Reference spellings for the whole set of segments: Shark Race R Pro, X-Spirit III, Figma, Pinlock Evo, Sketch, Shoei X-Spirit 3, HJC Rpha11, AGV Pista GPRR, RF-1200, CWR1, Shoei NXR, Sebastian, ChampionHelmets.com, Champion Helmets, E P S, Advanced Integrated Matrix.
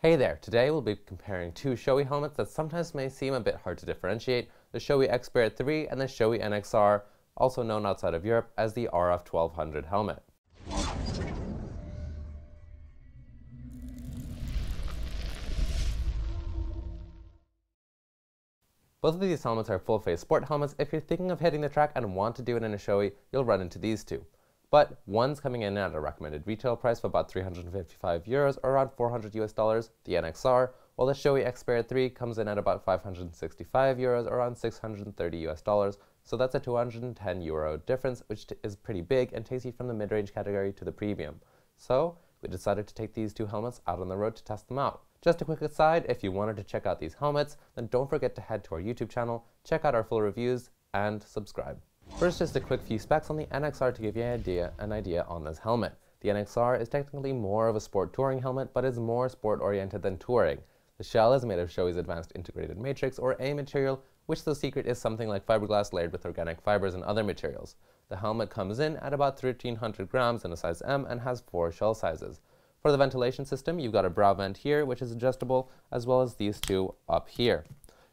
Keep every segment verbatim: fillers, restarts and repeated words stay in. Hey there! Today we'll be comparing two Shoei helmets that sometimes may seem a bit hard to differentiate, the Shoei X-Spirit three and the Shoei N X R, also known outside of Europe as the R F twelve hundred helmet. Both of these helmets are full-face sport helmets. If you're thinking of hitting the track and want to do it in a Shoei, you'll run into these two. But one's coming in at a recommended retail price of about three hundred fifty-five euros or around four hundred US dollars, the N X R, while the Shoei X-Spirit three comes in at about five hundred sixty-five euros or around six hundred thirty US dollars, so that's a two hundred ten euro difference, which t is pretty big and takes you from the mid-range category to the premium. So we decided to take these two helmets out on the road to test them out. Just a quick aside, if you wanted to check out these helmets, then don't forget to head to our YouTube channel, check out our full reviews, and subscribe. First, just a quick few specs on the N X R to give you an idea, an idea on this helmet. The N X R is technically more of a sport touring helmet, but is more sport-oriented than touring. The shell is made of Shoei's Advanced Integrated Matrix, or A material, which the secret is something like fiberglass layered with organic fibers and other materials. The helmet comes in at about thirteen hundred grams in a size M and has four shell sizes. For the ventilation system, you've got a brow vent here, which is adjustable, as well as these two up here.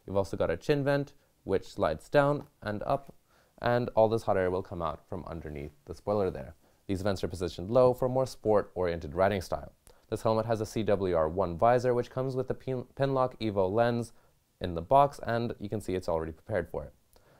You've also got a chin vent, which slides down and up, and all this hot air will come out from underneath the spoiler there. These vents are positioned low for a more sport-oriented riding style. This helmet has a C W R one visor, which comes with the Pin Pinlock Evo lens in the box, and you can see it's already prepared for it.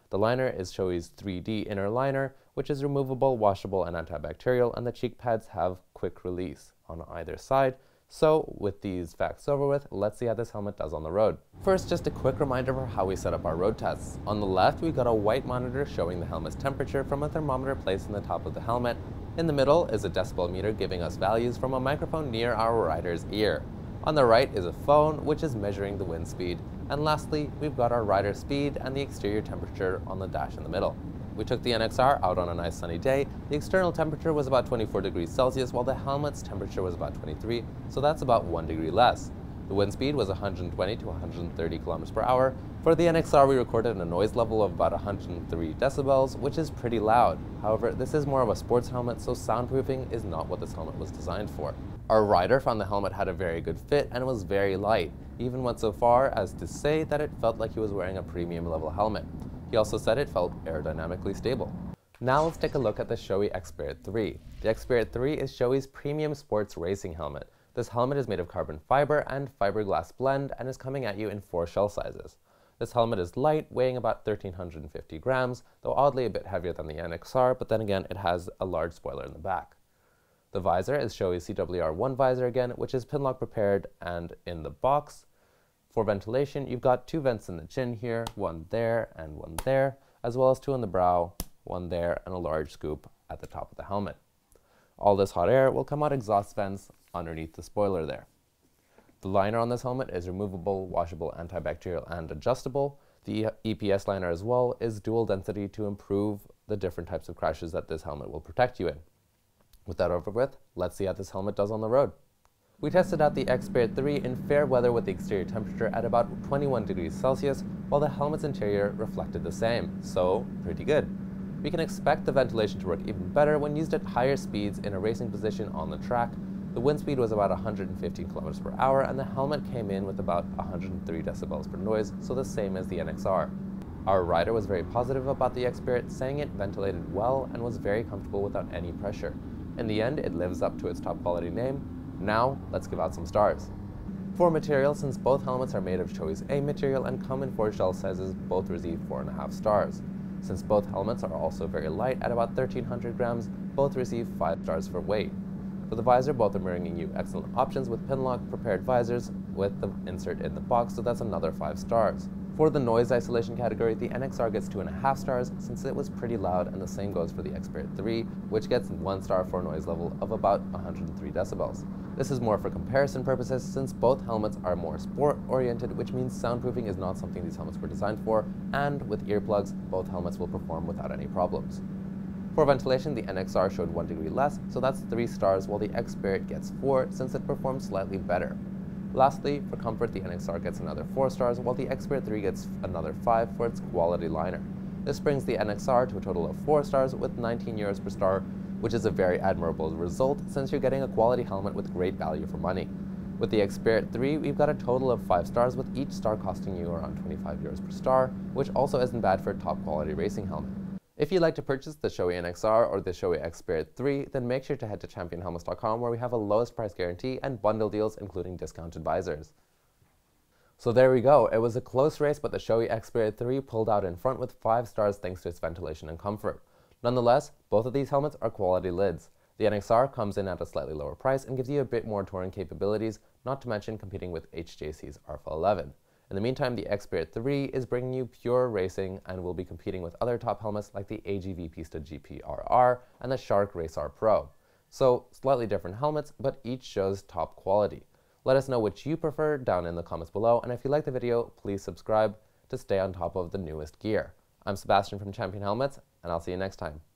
The liner is Shoei's three D inner liner, which is removable, washable, and antibacterial, and the cheek pads have quick release on either side. So, with these facts over with, let's see how this helmet does on the road. First, just a quick reminder for how we set up our road tests. On the left, we've got a white monitor showing the helmet's temperature from a thermometer placed in the top of the helmet. In the middle is a decibel meter giving us values from a microphone near our rider's ear. On the right is a phone, which is measuring the wind speed. And lastly, we've got our rider speed and the exterior temperature on the dash in the middle. We took the N X R out on a nice sunny day. The external temperature was about twenty-four degrees Celsius, while the helmet's temperature was about twenty-three, so that's about one degree less. The wind speed was one hundred twenty to one hundred thirty kilometers per hour. For the N X R, we recorded a noise level of about one hundred three decibels, which is pretty loud. However, this is more of a sports helmet, so soundproofing is not what this helmet was designed for. Our rider found the helmet had a very good fit and was very light. He even went so far as to say that it felt like he was wearing a premium level helmet. He also said it felt aerodynamically stable. Now let's take a look at the Shoei X-Spirit three. The X-Spirit three is Shoei's premium sports racing helmet. This helmet is made of carbon fiber and fiberglass blend and is coming at you in four shell sizes. This helmet is light, weighing about one thousand three hundred fifty grams, though oddly a bit heavier than the N X R, but then again it has a large spoiler in the back. The visor is Shoei's C W R one visor again, which is Pinlock prepared and in the box. For ventilation, you've got two vents in the chin here, one there and one there, as well as two in the brow, one there, and a large scoop at the top of the helmet. All this hot air will come out exhaust vents underneath the spoiler there. The liner on this helmet is removable, washable, antibacterial, and adjustable. The E P S liner as well is dual density to improve the different types of crashes that this helmet will protect you in. With that over with, let's see how this helmet does on the road. We tested out the X-Spirit three in fair weather with the exterior temperature at about twenty-one degrees Celsius, while the helmet's interior reflected the same, so pretty good. We can expect the ventilation to work even better when used at higher speeds in a racing position on the track. The wind speed was about one hundred fifteen kilometers per hour, and the helmet came in with about one hundred three decibels per noise, so the same as the N X R. Our rider was very positive about the X-Spirit, saying it ventilated well and was very comfortable without any pressure. In the end, it lives up to its top quality name. Now, let's give out some stars. For material, since both helmets are made of Shoei's A material and come in four shell sizes, both received four and a half stars. Since both helmets are also very light, at about thirteen hundred grams, both receive five stars for weight. For the visor, both are bringing you excellent options with Pinlock prepared visors with the insert in the box, so that's another five stars. For the noise isolation category, the N X R gets two and a half stars since it was pretty loud, and the same goes for the X-Spirit three, which gets one star for a noise level of about one hundred three decibels. This is more for comparison purposes since both helmets are more sport-oriented, which means soundproofing is not something these helmets were designed for, and with earplugs, both helmets will perform without any problems. For ventilation, the N X R showed one degree less, so that's three stars, while the X-Spirit gets four since it performs slightly better. Lastly, for comfort, the N X R gets another four stars, while the X-Spirit three gets another five for its quality liner. This brings the N X R to a total of four stars with nineteen euros per star, which is a very admirable result since you're getting a quality helmet with great value for money. With the X Spirit three, we've got a total of five stars, with each star costing you around twenty-five euros per star, which also isn't bad for a top quality racing helmet. If you'd like to purchase the Shoei N X R or the Shoei X Spirit three, then make sure to head to Champion Helmets dot com, where we have a lowest price guarantee and bundle deals including discounted visors. So there we go, it was a close race, but the Shoei X Spirit three pulled out in front with five stars thanks to its ventilation and comfort. Nonetheless, both of these helmets are quality lids. The N X R comes in at a slightly lower price and gives you a bit more touring capabilities, not to mention competing with H J C's R P H A eleven. In the meantime, the X Spirit three is bringing you pure racing and will be competing with other top helmets like the A G V Pista G P R R and the Shark Race R Pro. So, slightly different helmets, but each shows top quality. Let us know which you prefer down in the comments below, and if you like the video, please subscribe to stay on top of the newest gear. I'm Sebastian from Champion Helmets, and I'll see you next time.